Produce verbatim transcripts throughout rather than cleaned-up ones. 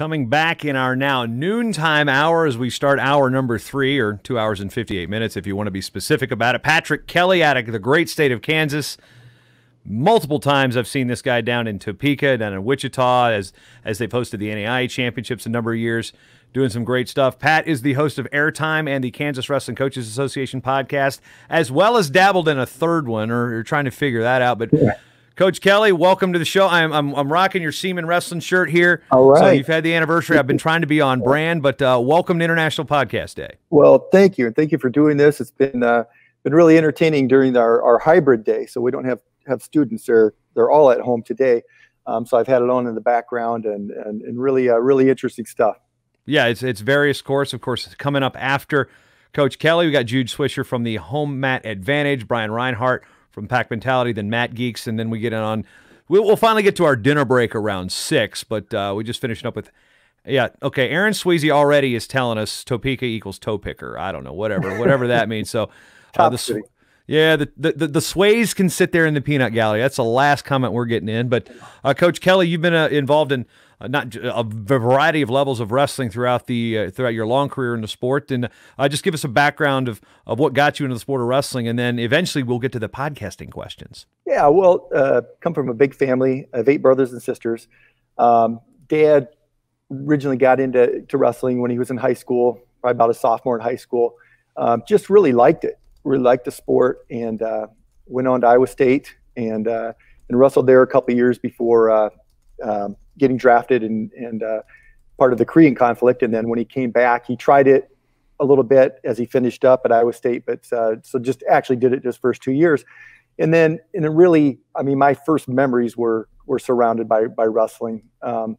Coming back in our now noontime hour as we start hour number three, or two hours and fifty-eight minutes if you want to be specific about it. Patrick Kelly out of the great state of Kansas. Multiple times I've seen this guy down in Topeka, down in Wichita, as, as they've hosted the N A I A championships a number of years, doing some great stuff. Pat is the host of Airtime and the Kansas Wrestling Coaches Association podcast, as well as dabbled in a third one, or you're trying to figure that out, but... Yeah. Coach Kelly, welcome to the show. I'm I'm, I'm rocking your Seaman Wrestling shirt here. All right. So you've had the anniversary. I've been trying to be on brand, but uh, welcome to International Podcast Day. Well, thank you, and thank you for doing this. It's been uh, been really entertaining during our, our hybrid day, so we don't have, have students. They're they're all at home today, um, so I've had it on in the background, and and, and really uh, really interesting stuff. Yeah, it's it's various course, of course, coming up after Coach Kelly. We got Jude Swisher from the Home Mat Advantage, Brian Reinhardt from Pack Mentality, then Matt Geeks, and then we get in on, we'll, we'll finally get to our dinner break around six, but uh, we just finished up with, yeah, okay, Aaron Sweezy already is telling us Topeka equals toe picker. I don't know, whatever, whatever that means. So, uh, the, yeah, the, the, the, the sways can sit there in the peanut gallery. That's the last comment we're getting in, but uh, Coach Kelly, you've been uh, involved in uh, not a variety of levels of wrestling throughout the uh, throughout your long career in the sport, and uh, just give us a background of of what got you into the sport of wrestling, and then eventually we'll get to the podcasting questions. Yeah, well, uh, come from a big family of eight brothers and sisters. Um, Dad originally got into to wrestling when he was in high school, probably about a sophomore in high school. Um, just really liked it, really liked the sport, and uh, went on to Iowa State and uh, and wrestled there a couple of years before. Uh, um, getting drafted and, and uh, part of the Korean conflict. And then when he came back, he tried it a little bit as he finished up at Iowa State, but uh, so just actually did it his first two years. And then, and it really, I mean, my first memories were, were surrounded by, by wrestling, um,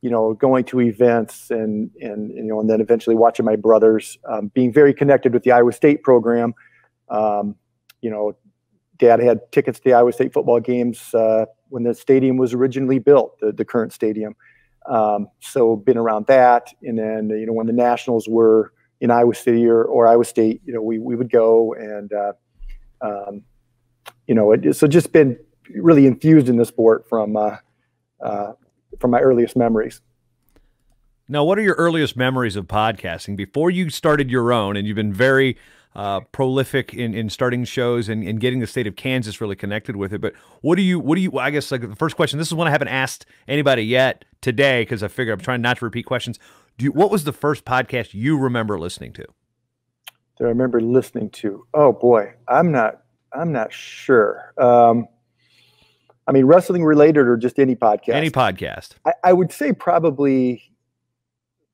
you know, going to events and, and, you know, and then eventually watching my brothers, um, being very connected with the Iowa State program. Um, you know, Dad had tickets to the Iowa State football games, uh, when the stadium was originally built, the, the current stadium. Um, so been around that. And then, you know, when the Nationals were in Iowa City or, or Iowa State, you know, we, we would go and, uh, um, you know, it, so just been really infused in the sport from, uh, uh, from my earliest memories. Now, what are your earliest memories of podcasting before you started your own? And you've been very Uh, prolific in, in starting shows and, and getting the state of Kansas really connected with it. But what do you, what do you, I guess like the first question, this is one I haven't asked anybody yet today, cause I figured I'm trying not to repeat questions. Do you, what was the first podcast you remember listening to? That I remember listening to? Oh boy, I'm not, I'm not sure. Um, I mean, wrestling related or just any podcast, any podcast, I, I would say probably,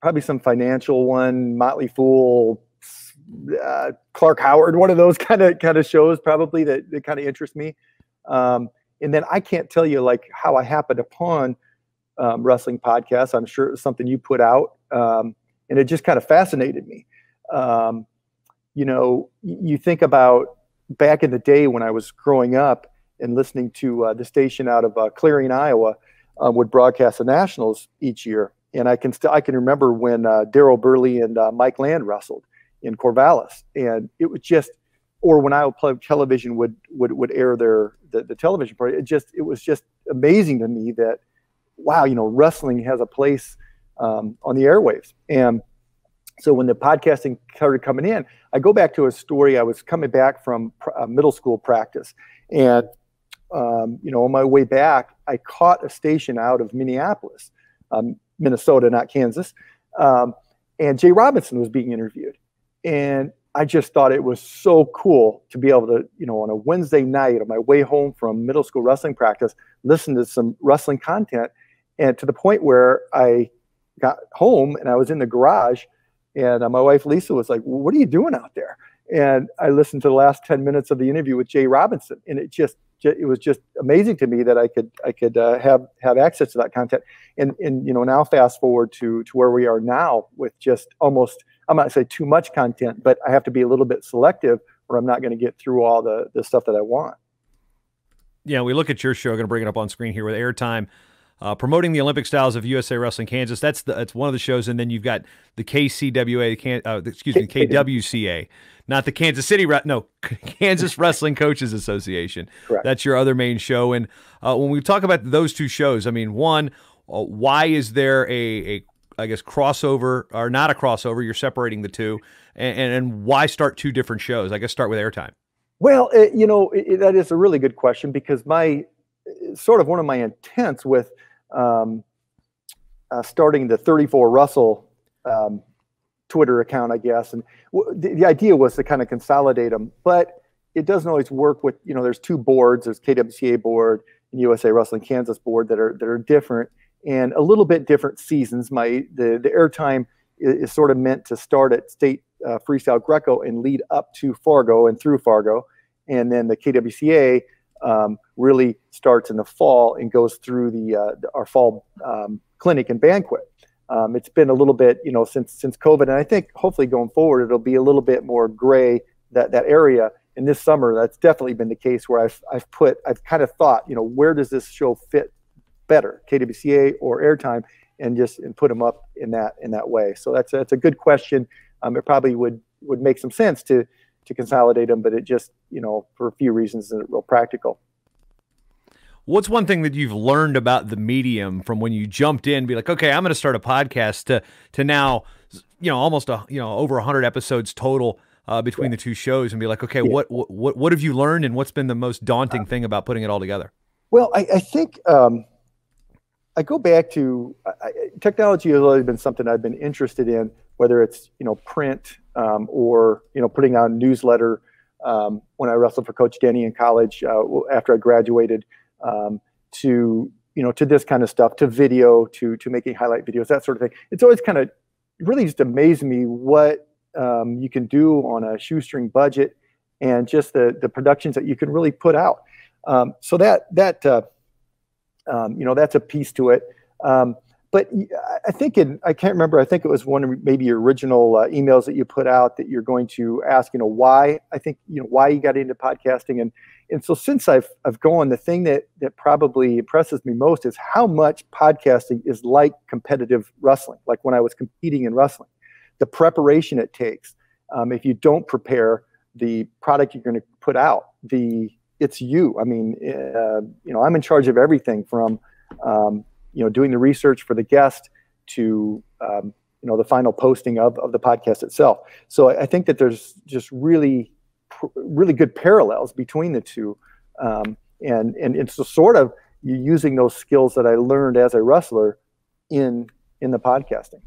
probably some financial one, Motley Fool, Uh, Clark Howard, one of those kind of kind of shows probably that, that kind of interests me. Um, and then I can't tell you like how I happened upon um, wrestling podcasts. I'm sure it was something you put out, um, and it just kind of fascinated me. Um, you know, you think about back in the day when I was growing up and listening to uh, the station out of uh, Clarion, Iowa, uh, would broadcast the Nationals each year. And I can still I can remember when uh, Daryl Burley and uh, Mike Land wrestled in Corvallis, and it was just, or when Iowa television would, would, would air their, the, the television program, it just, it was just amazing to me that, wow, you know, wrestling has a place um, on the airwaves. And so when the podcasting started coming in, I go back to a story. I was coming back from pr uh, middle school practice, and, um, you know, on my way back, I caught a station out of Minneapolis, um, Minnesota, not Kansas. Um, and Jay Robinson was being interviewed. And I just thought it was so cool to be able to, you know, on a Wednesday night on my way home from middle school wrestling practice, listen to some wrestling content. And to the point where I got home and I was in the garage, and my wife, Lisa, was like, "What are you doing out there?" And I listened to the last ten minutes of the interview with Jay Robinson. And it just, it was just amazing to me that I could, I could uh, have, have access to that content. And, and, you know, now fast forward to, to where we are now with just almost, I'm not saying too much content, but I have to be a little bit selective or I'm not going to get through all the, the stuff that I want. Yeah. We look at your show, I'm going to bring it up on screen here with Airtime, uh, promoting the Olympic styles of U S A Wrestling Kansas. That's the, that's one of the shows. And then you've got the K C W A, the, uh, excuse me, K W C A, not the Kansas City, no, Kansas Wrestling Coaches Association. Correct. That's your other main show. And uh, when we talk about those two shows, I mean, one, uh, why is there a, a I guess, crossover or not a crossover? You're separating the two, and, and, and why start two different shows? I guess start with Airtime. Well, it, you know, it, that is a really good question, because my sort of one of my intents with um, uh, starting the thirty-four Russell um, Twitter account, I guess, and w the, the idea was to kind of consolidate them, but it doesn't always work with, you know, there's two boards, there's K W C A board and U S A Wrestling Kansas board that are, that are different and a little bit different seasons. My, the, the Airtime is, is sort of meant to start at State uh, Freestyle Greco and lead up to Fargo and through Fargo. And then the K W C A um, really starts in the fall and goes through the, uh, the our fall um, clinic and banquet. Um, it's been a little bit, you know, since, since COVID. And I think hopefully going forward, it'll be a little bit more gray, that, that area. And this summer, that's definitely been the case where I've, I've put, I've kind of thought, you know, where does this show fit better, K W C A or Airtime, and just and put them up in that, in that way. So that's, that's a good question. Um, it probably would, would make some sense to, to consolidate them, but it just, you know, for a few reasons, isn't real practical. What's one thing that you've learned about the medium from when you jumped in, be like, okay, I'm going to start a podcast, to, to now, you know, almost a, you know, over a hundred episodes total, Uh, between yeah. the two shows, and be like, okay, yeah. what, what, what have you learned, and what's been the most daunting uh, thing about putting it all together? Well, I, I think um, I go back to I, technology has always been something I've been interested in, whether it's, you know, print um, or, you know, putting out a newsletter. Um, when I wrestled for Coach Denny in college, uh, after I graduated, um, to, you know, to this kind of stuff, to video, to, to making highlight videos, that sort of thing. It's always kind of really just amazed me what, Um, you can do on a shoestring budget, and just the the productions that you can really put out. Um, so that that uh, um, you know, that's a piece to it. Um, but I think in, I can't remember. I think it was one of maybe your original uh, emails that you put out that you're going to ask, you know, why I think you know why you got into podcasting, and and so since I've I've gone, the thing that that probably impresses me most is how much podcasting is like competitive wrestling. Like when I was competing in wrestling, the preparation it takes. Um, if you don't prepare the product you're going to put out, the it's you. I mean, uh, you know, I'm in charge of everything from, um, you know, doing the research for the guest to, um, you know, the final posting of, of the podcast itself. So I, I think that there's just really, really good parallels between the two. Um, and, and it's sort of using those skills that I learned as a wrestler in, in the podcasting.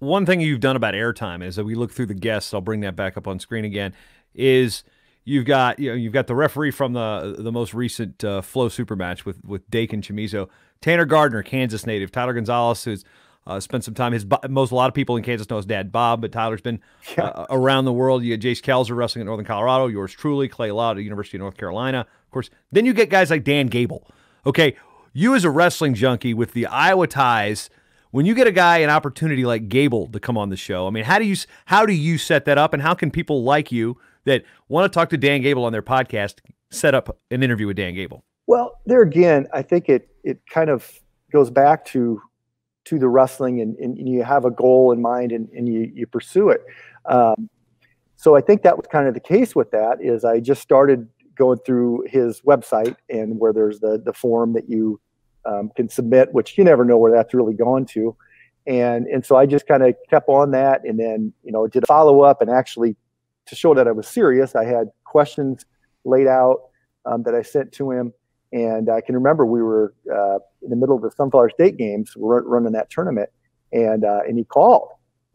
One thing you've done about Airtime is that we look through the guests. I'll bring that back up on screen again. Is you've got you know you've got the referee from the the most recent uh, Flow Super match with with Dake and Chimizo, Tanner Gardner, Kansas native, Tyler Gonzalez, who's uh, spent some time. His most a lot of people in Kansas know his dad Bob, but Tyler's been yeah. uh, around the world. You had Jace Calzer wrestling at Northern Colorado. Yours truly, Clay Loud at University of North Carolina, of course. Then you get guys like Dan Gable. Okay, you as a wrestling junkie with the Iowa ties. When you get a guy an opportunity like Gable to come on the show, I mean, how do you how do you set that up, and how can people like you that want to talk to Dan Gable on their podcast set up an interview with Dan Gable? Well, there again, I think it it kind of goes back to to the wrestling, and, and you have a goal in mind, and, and you you pursue it. Um, so I think that was kind of the case with that. Is I just started going through his website, and where there's the the form that you Um, can submit, which you never know where that's really gone to, and and so I just kind of kept on that, and then you know did a follow up, and actually to show that I was serious, I had questions laid out um, that I sent to him, and I can remember we were uh, in the middle of the Sunflower State games, we were running that tournament, and uh, and he called,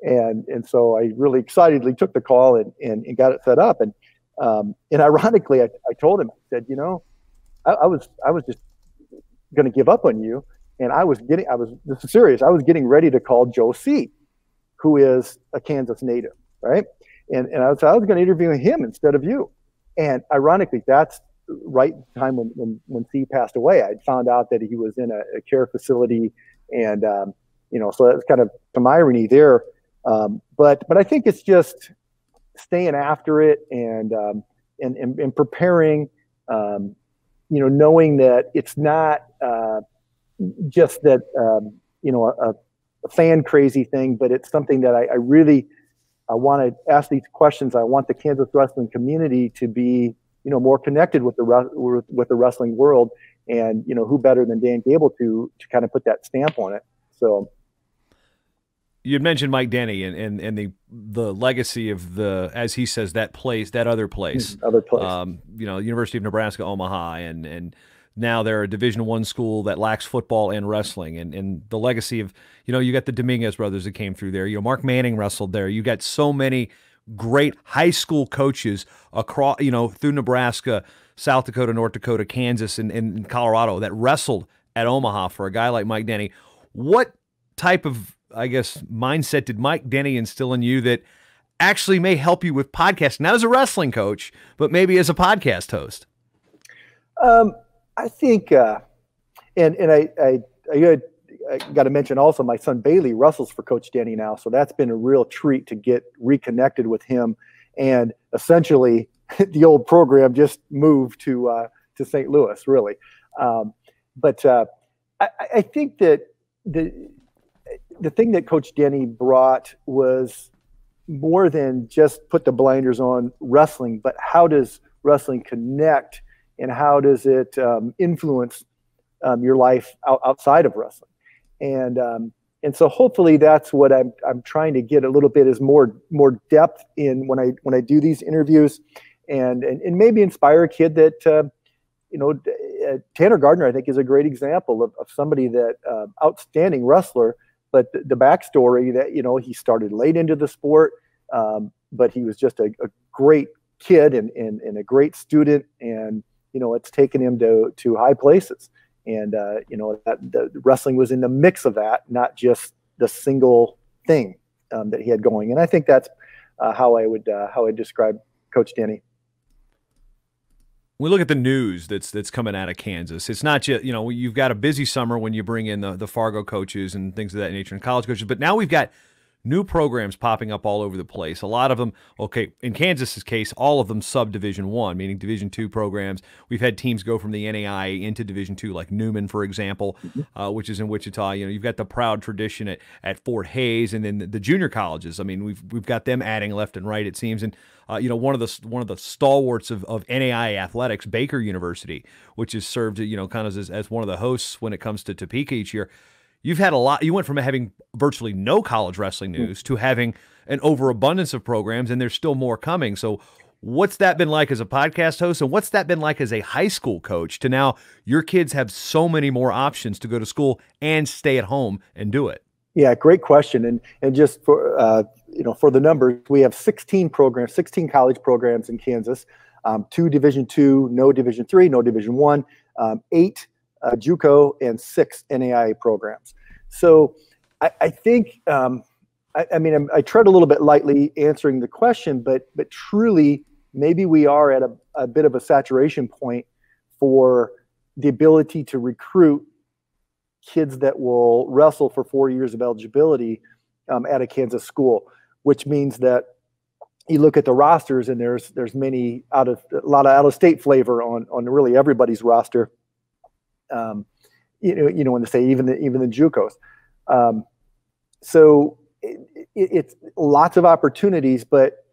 and and so I really excitedly took the call and and, and got it set up, and um, and ironically I, I told him, I said, you know, I, I was I was just going to give up on you, and I was getting I was this is serious I was getting ready to call Joe C, who is a Kansas native, right, and and I was, I was going to interview him instead of you. And ironically, that's right time when when, when C passed away. I found out that he was in a, a care facility, and um you know so that's kind of some irony there, um but but I think it's just staying after it, and um and and, and preparing, um you know, knowing that it's not uh, just that, um, you know, a, a fan crazy thing, but it's something that I, I really I want to ask these questions. I want the Kansas wrestling community to be, you know, more connected with the with, with the wrestling world, and you know, who better than Dan Gable to to kind of put that stamp on it. So you mentioned Mike Denny and, and, and the, the legacy of the, as he says, that place, that other place, other place. Um, you know, University of Nebraska, Omaha, and, and now they're a Division One school that lacks football and wrestling, and, and the legacy of, you know, you got the Dominguez brothers that came through there, you know, Mark Manning wrestled there. You got so many great high school coaches across, you know, through Nebraska, South Dakota, North Dakota, Kansas, and, and Colorado that wrestled at Omaha for a guy like Mike Denny. What type of, I guess, mindset did Mike Denny instill in you that actually may help you with podcasting? Not as a wrestling coach, but maybe as a podcast host. Um, I think, uh, and, and I, I, I, I got to mention also my son Bailey wrestles for Coach Denny now. So that's been a real treat to get reconnected with him. And essentially the old program just moved to, uh, to Saint Louis, really. Um, but uh, I, I think that the, the thing that Coach Denny brought was more than just put the blinders on wrestling, but how does wrestling connect and how does it um, influence um, your life out, outside of wrestling? And, um, and so hopefully that's what I'm, I'm trying to get a little bit is more, more depth in when I, when I do these interviews and, and, and maybe inspire a kid that, uh, you know, uh, Tanner Gardner, I think, is a great example of, of somebody that uh, outstanding wrestler. But the, the backstory that, you know, he started late into the sport, um, but he was just a, a great kid and, and, and a great student. And, you know, it's taken him to, to high places. And, uh, you know, that, the wrestling was in the mix of that, not just the single thing um, that he had going. And I think that's uh, how I would uh, how I describe Coach Denny. We look at the news that's that's coming out of Kansas. It's not just, you know, you've got a busy summer when you bring in the, the Fargo coaches and things of that nature and college coaches, but now we've got new programs popping up all over the place. A lot of them, okay, in Kansas's case, all of them sub-Division One, meaning Division Two programs. We've had teams go from the N A I A into Division Two, like Newman, for example, uh, which is in Wichita. You know, you've got the proud tradition at, at Fort Hayes, and then the, the junior colleges. I mean, we've we've got them adding left and right, it seems. And uh, you know, one of the one of the stalwarts of, of N A I A athletics, Baker University, which has served, you know, kind of as, as one of the hosts when it comes to Topeka each year. You've had a lot. You went from having virtually no college wrestling news to having an overabundance of programs, and there's still more coming. So what's that been like as a podcast host, and what's that been like as a high school coach to now your kids have so many more options to go to school and stay at home and do it? Yeah, great question. And and just for, uh, you know, for the numbers, we have sixteen programs, sixteen college programs in Kansas, um, two Division Two, no Division Three, no Division One, um, eight Uh, JUCO, and six N A I A programs. So I, I think, um, I, I mean, I'm, I tread a little bit lightly answering the question, but but truly, maybe we are at a, a bit of a saturation point for the ability to recruit kids that will wrestle for four years of eligibility um, at a Kansas school, which means that you look at the rosters and there's there's many out of a lot of out-of-state flavor on on really everybody's roster. Um, you know, you know, when they say even the, even the JUCOs. Um, so it, it, it's lots of opportunities, but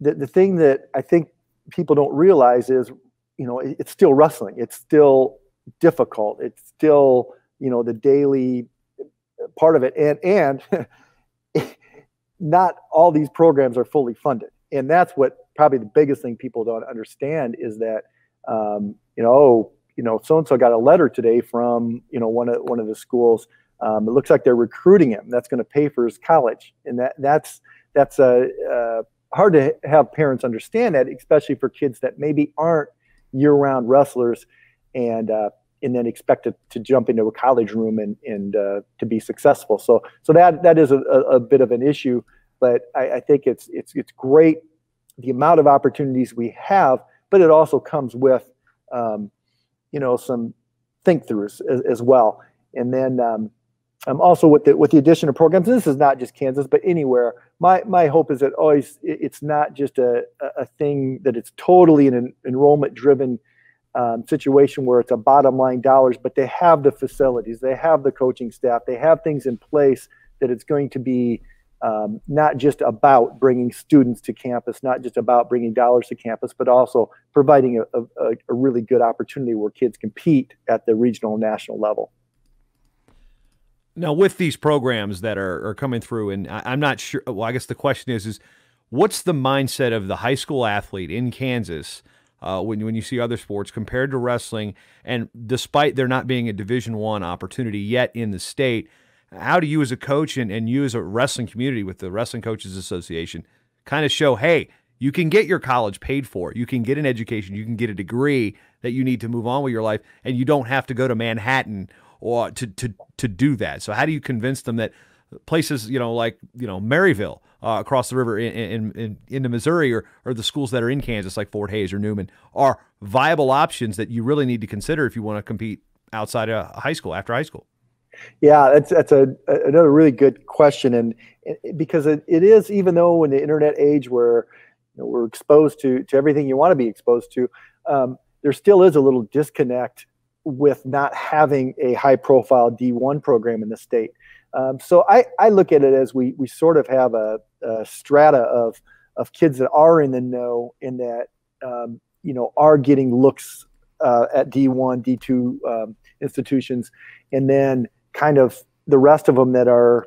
the, the thing that I think people don't realize is, you know, it, it's still wrestling. It's still difficult. It's still, you know, the daily part of it. And, and not all these programs are fully funded. And that's what probably the biggest thing people don't understand is that, um, you know, oh, you know, so-and-so got a letter today from, you know, one of, one of the schools. Um, it looks like they're recruiting him. That's going to pay for his college. And that, that's, that's uh, uh, hard to have parents understand that, especially for kids that maybe aren't year-round wrestlers and, uh, and then expect to, to jump into a college room and, and uh, to be successful. So, so that, that is a, a bit of an issue, but I, I think it's, it's, it's great the amount of opportunities we have, but it also comes with, um, you know, some think throughs as, as well. And then um, um, also with the, with the addition of programs, and this is not just Kansas, but anywhere, my, my hope is that always it's not just a, a thing that it's totally an enrollment driven um, situation where it's a bottom line dollars, but they have the facilities, they have the coaching staff, they have things in place that it's going to be um, not just about bringing students to campus, not just about bringing dollars to campus, but also providing a, a, a really good opportunity where kids compete at the regional and national level. Now, with these programs that are, are coming through, and I, I'm not sure, well, I guess the question is, is what's the mindset of the high school athlete in Kansas uh, when, when you see other sports compared to wrestling? And despite there not being a Division One opportunity yet in the state, how do you as a coach and, and you as a wrestling community with the Wrestling Coaches Association kind of show, hey, you can get your college paid for. You can get an education. You can get a degree that you need to move on with your life, and you don't have to go to Manhattan or to to to do that. So how do you convince them that places, you know, like, you know, Maryville uh, across the river in in, in into Missouri, or or the schools that are in Kansas like Fort Hayes or Newman, are viable options that you really need to consider if you want to compete outside of high school, after high school? Yeah, that's that's a another really good question, and because it, it is, even though in the internet age where you know, we're exposed to to everything you want to be exposed to, um, there still is a little disconnect with not having a high-profile D one program in the state. Um, so I, I look at it as we we sort of have a, a strata of of kids that are in the know, in that um, you know are getting looks uh, at D one, D two um, institutions, and then kind of the rest of them that are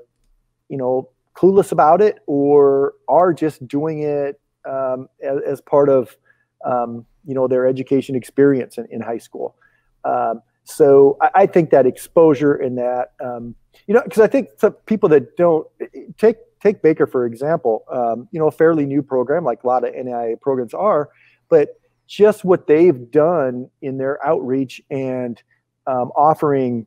you know clueless about it, or are just doing it um, as, as part of um, you know their education experience in, in high school. Um, so I, I think that exposure in that, um, you know, because I think some people that don't take take Baker for example, um, you know, a fairly new program like a lot of N A I A programs are, but just what they've done in their outreach and um, offering,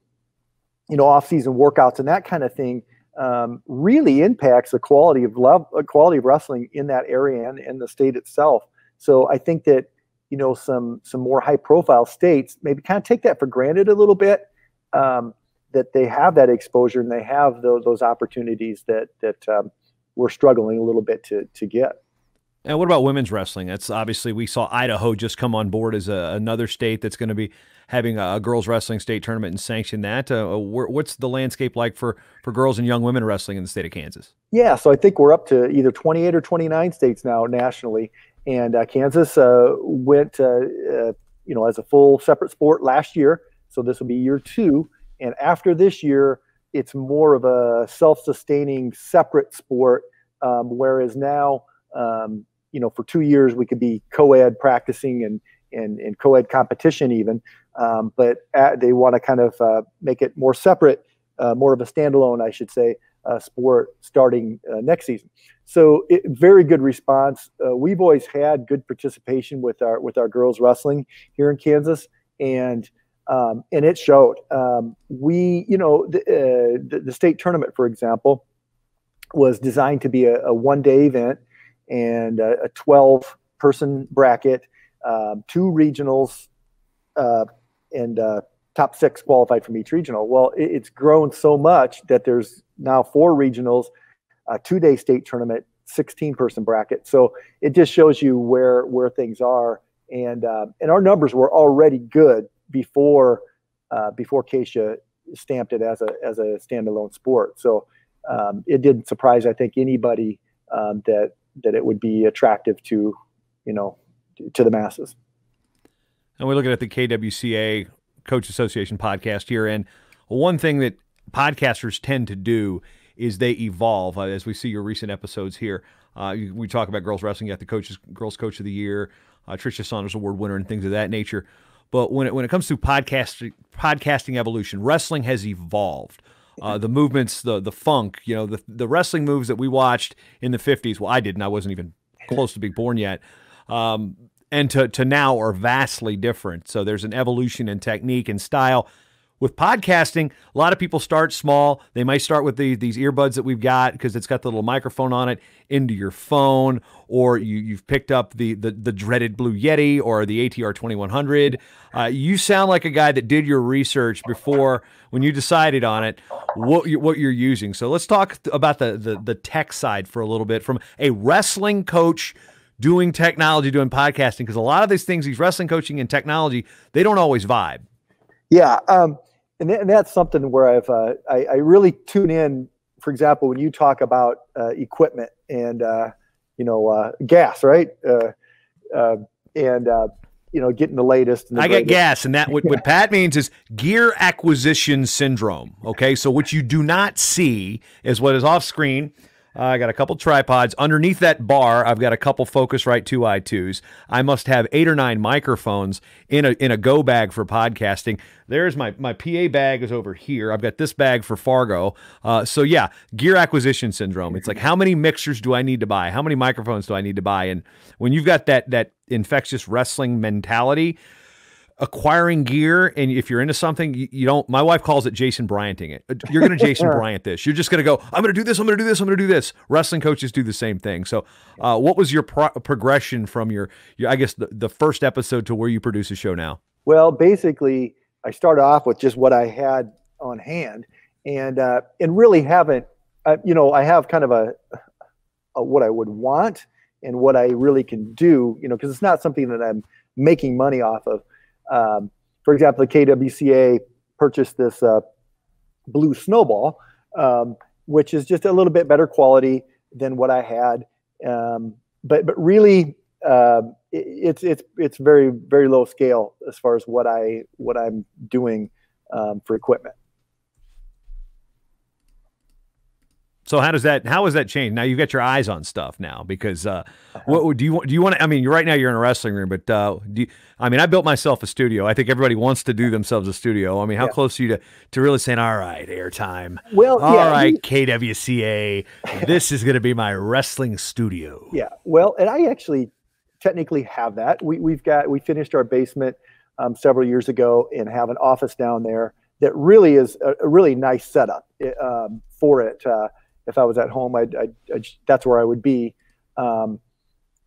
you know, off-season workouts and that kind of thing um, really impacts the quality of love, quality of wrestling in that area and in the state itself. So I think that, you know, some some more high-profile states maybe kind of take that for granted a little bit, um, that they have that exposure and they have those, those opportunities that that um, we're struggling a little bit to to get. And what about women's wrestling? That's obviously, we saw Idaho just come on board as a, another state that's going to be having a, a girls wrestling state tournament and sanction that. Uh, what's the landscape like for for girls and young women wrestling in the state of Kansas? Yeah, so I think we're up to either twenty-eight or twenty-nine states now nationally. And uh, Kansas uh, went, uh, uh, you know, as a full separate sport last year. So this will be year two. And after this year, it's more of a self-sustaining separate sport. Um, whereas now, um, you know, for two years we could be co-ed practicing and and, and co-ed competition even. Um, but at, they want to kind of uh, make it more separate, uh, more of a standalone, I should say, Uh, sport starting uh, next season. So it, very good response. Uh, we've always had good participation with our with our girls wrestling here in Kansas, and um, and it showed. Um, we, you know, the, uh, the, the state tournament, for example, was designed to be a, a one-day event and a twelve-person bracket, um, two regionals, uh, and uh, top six qualified from each regional. Well, it, it's grown so much that there's now four regionals, a two-day state tournament, sixteen-person bracket. So it just shows you where where things are, and uh, and our numbers were already good before uh, before Kasia stamped it as a as a standalone sport. So um, it didn't surprise, I think, anybody um, that that it would be attractive to you know to the masses. And we're looking at the K W C A Coach Association podcast here, and one thing that podcasters tend to do is they evolve. Uh, as we see your recent episodes here, uh, you, we talk about girls wrestling. You got the coaches, girls coach of the year, uh, Tricia Saunders Award winner, and things of that nature. But when it when it comes to podcasting, podcasting evolution, wrestling has evolved. Uh, the movements, the the funk, you know, the the wrestling moves that we watched in the fifties. Well, I didn't. I wasn't even close to being born yet. Um, and to, to now are vastly different. So there's an evolution in technique and style. With podcasting, a lot of people start small. They might start with the, these earbuds that we've got because it's got the little microphone on it into your phone, or you, you've picked up the, the the dreaded Blue Yeti or the A T R twenty-one hundred. Uh, you sound like a guy that did your research before when you decided on it, what, you, what you're using. So let's talk about the, the, the tech side for a little bit from a wrestling coach doing technology, doing podcasting, because a lot of these things, these wrestling coaching and technology, they don't always vibe. Yeah, um, and, th and that's something where I've uh, I, I really tune in. For example, when you talk about uh, equipment and uh, you know uh, gas, right? Uh, uh, and uh, you know, getting the latest. And the I got gas, and that what, what Pat means is gear acquisition syndrome. Okay, so what you do not see is what is off screen. Uh, I got a couple tripods. Underneath that bar, I've got a couple Focusrite two I twos. I must have eight or nine microphones in a in a go bag for podcasting. There's my, my P A bag is over here. I've got this bag for Fargo. Uh, so, yeah, gear acquisition syndrome. It's like, how many mixers do I need to buy? How many microphones do I need to buy? And when you've got that that infectious wrestling mentality, acquiring gear, and if you're into something, you, you don't. My wife calls it Jason Bryanting it. You're going to Jason Bryant this. You're just going to go, I'm going to do this, I'm going to do this, I'm going to do this. Wrestling coaches do the same thing. So, uh, what was your pro progression from your, your I guess, the, the first episode to where you produce a show now? Well, basically, I started off with just what I had on hand, and uh, and really haven't, uh, you know, I have kind of a, a what I would want and what I really can do, you know, because it's not something that I'm making money off of. Um, for example, the K W C A purchased this uh, blue snowball, um, which is just a little bit better quality than what I had. Um, but but really, uh, it, it's it's it's very very low scale as far as what I what I'm doing um, for equipment. So how does that, how has that changed? Now you've got your eyes on stuff now, because uh, what do you do you want to, I mean, right now you're in a wrestling room, but uh, do you, I mean, I built myself a studio. I think everybody wants to do themselves a studio. I mean, how yeah. close are you to, to really saying, all right, Airtime, well, all yeah, right, he, K W C A, this is going to be my wrestling studio. Yeah. Well, and I actually technically have that. We, we've got, we finished our basement um, several years ago and have an office down there that really is a, a really nice setup um, for it. Uh, If I was at home, I'd, I'd, I'd, that's where I would be. Um,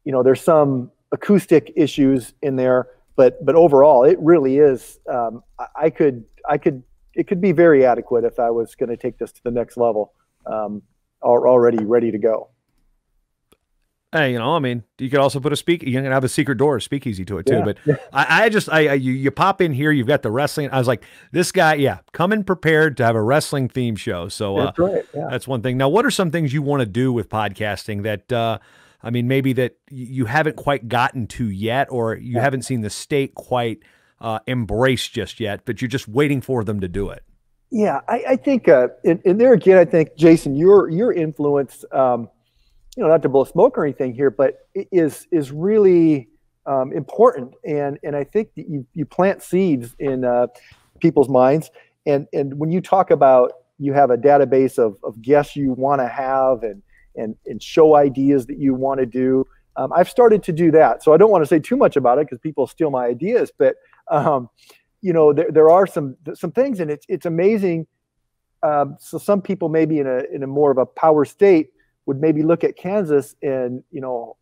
you know, there's some acoustic issues in there, but but overall, it really is. Um, I, I could, I could, it could be very adequate if I was going to take this to the next level. Um, are already ready to go. Hey, you know, I mean, you could also put a speak. You can have a secret door, a speakeasy to it too. Yeah. But I, I just, I, I you, you pop in here. You've got the wrestling. I was like, this guy, yeah, coming prepared to have a wrestling theme show. So uh, that's right. Yeah. That's one thing. Now, what are some things you want to do with podcasting that, uh, I mean, maybe that you haven't quite gotten to yet, or you yeah. haven't seen the state quite uh, embrace just yet, but you're just waiting for them to do it? Yeah, I, I think, uh, and, and there again, I think, Jason, your your influence. Um, You know, not to blow smoke or anything here, but it is is really um, important, and and I think that you you plant seeds in uh, people's minds, and and when you talk about you have a database of of guests you want to have, and and and show ideas that you want to do, um, I've started to do that. So I don't want to say too much about it because people steal my ideas, but um, you know, there there are some some things, and it's it's amazing. Um, so some people maybe in a in a more of a power state would maybe look at Kansas and, you know,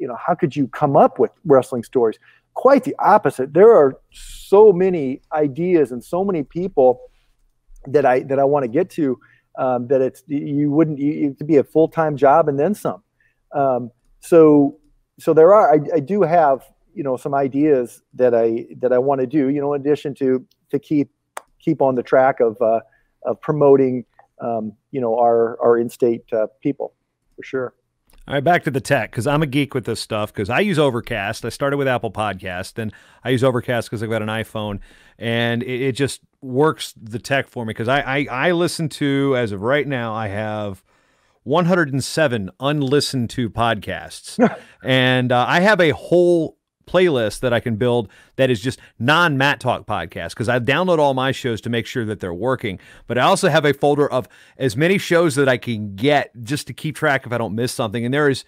you know, how could you come up with wrestling stories? Quite the opposite. There are so many ideas and so many people that I that I want to get to um, that it's you wouldn't you it could be a full time job and then some. Um, so so there are I, I do have you know some ideas that I that I want to do. You know, in addition to to keep keep on the track of uh, of promoting um, you know our our in state uh, people. For sure. All right, back to the tech, because I'm a geek with this stuff, because I use Overcast. I started with Apple Podcast, then I use Overcast because I've got an iPhone, and it, it just works the tech for me, because I, I, I listen to, as of right now, I have one hundred and seven unlistened to podcasts, and uh, I have a whole playlist that I can build that is just non-Mat Talk podcasts, because I download all my shows to make sure that they're working, but I also have a folder of as many shows that I can get just to keep track if I don't miss something. And there is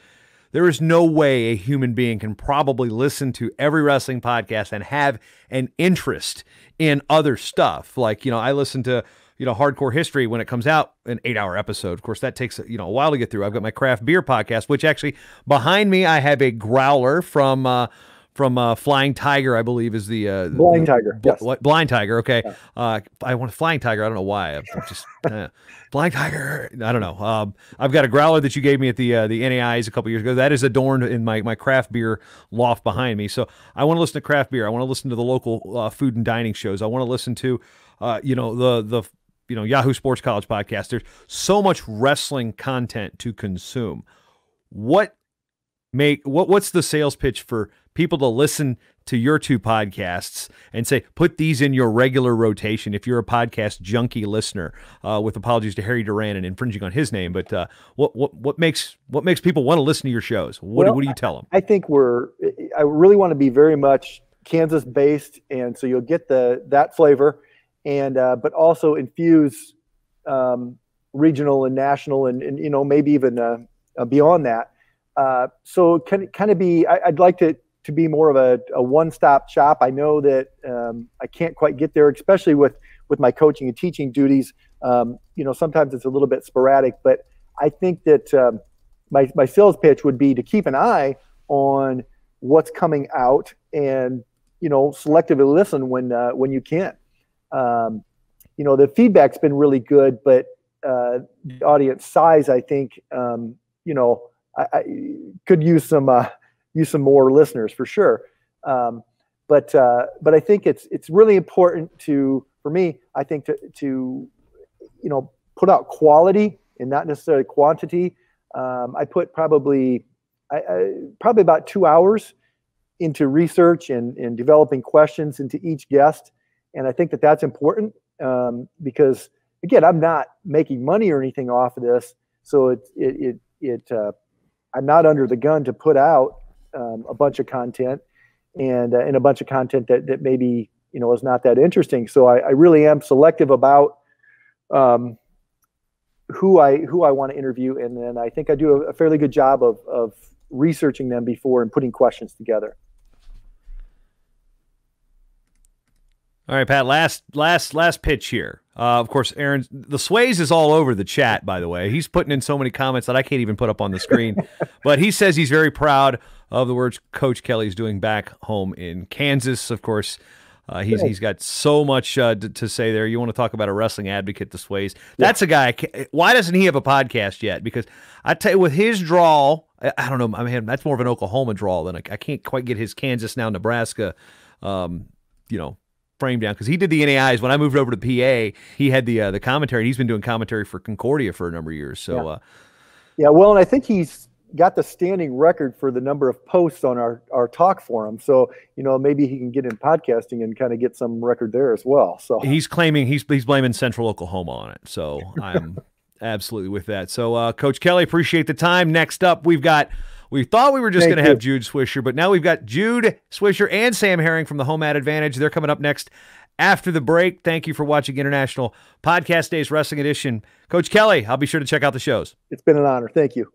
there is no way a human being can probably listen to every wrestling podcast and have an interest in other stuff. Like, you know, I listen to you know, Hardcore History when it comes out, an eight hour episode. Of course, that takes, you know, a while to get through. I've got my craft beer podcast, which actually behind me, I have a growler from, uh, From uh, Flying Tiger, I believe is the uh, Blind Tiger. Bl yes. What, Blind Tiger. Okay, yeah. uh, I want Flying Tiger. I don't know why. I'm just uh, Blind Tiger. I don't know. Um, I've got a growler that you gave me at the uh, the N A I A's a couple years ago. That is adorned in my my craft beer loft behind me. So I want to listen to craft beer. I want to listen to the local uh, food and dining shows. I want to listen to, uh, you know, the the you know Yahoo Sports College podcast. There's so much wrestling content to consume. What make what what's the sales pitch for people to listen to your two podcasts and say, put these in your regular rotation if you're a podcast junkie listener, uh, with apologies to Harry Duran and infringing on his name. But uh, what, what, what makes what makes people want to listen to your shows? What, well, what do you tell them? I think we're – I really want to be very much Kansas-based, and so you'll get the that flavor, and uh, but also infuse um, regional and national and, and you know, maybe even uh, uh, beyond that. Uh, so can kind of be, I, I'd like to, to be more of a, a one-stop shop. I know that um, I can't quite get there, especially with, with my coaching and teaching duties. Um, you know, sometimes it's a little bit sporadic, but I think that um, my, my sales pitch would be to keep an eye on what's coming out and, you know, selectively listen when, uh, when you can. Um, you know, the feedback's been really good, but uh, the audience size, I think, um, you know, I could use some uh, use some more listeners for sure, um, but uh, but I think it's it's really important to for me. I think to to you know, put out quality and not necessarily quantity. Um, I put probably I, I, probably about two hours into research and, and developing questions into each guest, and I think that that's important um, because again, I'm not making money or anything off of this, so it it it. it uh, I'm not under the gun to put out um, a bunch of content and, uh, and a bunch of content that, that maybe, you know, is not that interesting. So I, I really am selective about um, who I, who I want to interview. And then I think I do a, a fairly good job of, of researching them before and putting questions together. All right, Pat, last, last, last pitch here. Uh, of course, Aaron, the Sways is all over the chat, by the way. He's putting in so many comments that I can't even put up on the screen. But he says he's very proud of the work Coach Kelly's doing back home in Kansas. Of course, uh, he's, he's got so much uh, to, to say there. You want to talk about a wrestling advocate, the Sways. That's yeah. a guy. I can't, why doesn't he have a podcast yet? Because I tell you, with his drawl, I, I don't know. I mean, that's more of an Oklahoma drawl than I, I can't quite get his Kansas now, Nebraska, um, you know, frame down, because he did the N A I As when I moved over to P A. He had the uh, the commentary. He's been doing commentary for Concordia for a number of years. So, yeah. Uh, yeah, well, and I think he's got the standing record for the number of posts on our our talk forum. So, you know, maybe he can get in podcasting and kind of get some record there as well. So he's claiming he's he's blaming Central Oklahoma on it. So I'm absolutely with that. So, uh, Coach Kelly, appreciate the time. Next up, we've got. We thought we were just going to have Jude Swisher, but now we've got Jude Swisher and Sam Herring from the Home Mat Advantage. They're coming up next after the break. Thank you for watching International Podcast Days Wrestling Edition. Coach Kelly, I'll be sure to check out the shows. It's been an honor. Thank you.